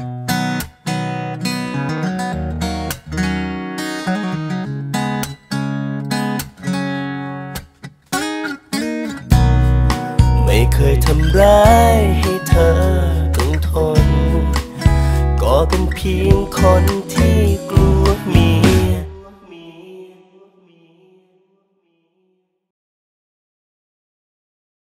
ไม่เคยทำร้ายให้เธอต้องทนก็เป็นเพียงคน